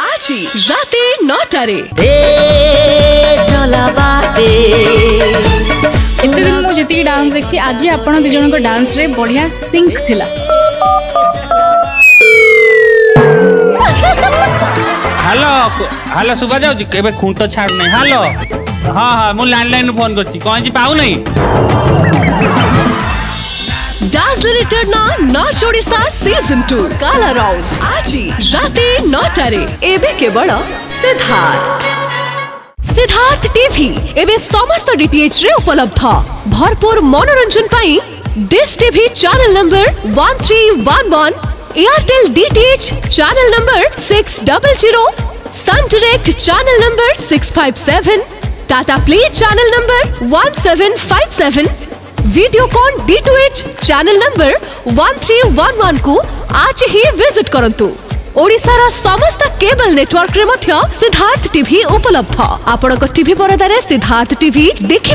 आजी राते 9 तारे इतने दिन मुझे तीन डांस देखती आजी आपनों दिजोनों को डांस रे बढ़िया सिंक थिला हेलो हेलो सुबह जाओ जी केबे खून तो छाड़ नहीं हेलो हाँ हाँ मुझे लैंडलाइन फोन करती कौन जी पाऊँ नहीं डांस रिलेटेड ना नाच ओडिशा सीजन 2 काला राउंड आजी राते 9 तारे एबे के बड़ा सिद्धार्थ टीवी एबे समस्त डीटीएच रे उपलब्ध भरपूर मनोरंजन पाई dish TV channel number 1311 Airtel DTH channel number 600 Sun Direct channel number 657 Tata Play channel number 1757 Videocon d2h channel number 1311 को आज ही विजिट करंतु ओडिशा रा समस्त केबल नेटवर्क रे मध्य सिद्धार्थ टीवी उपलब्ध आपन को टीवी परदा रे सिद्धार्थ टीवी देखि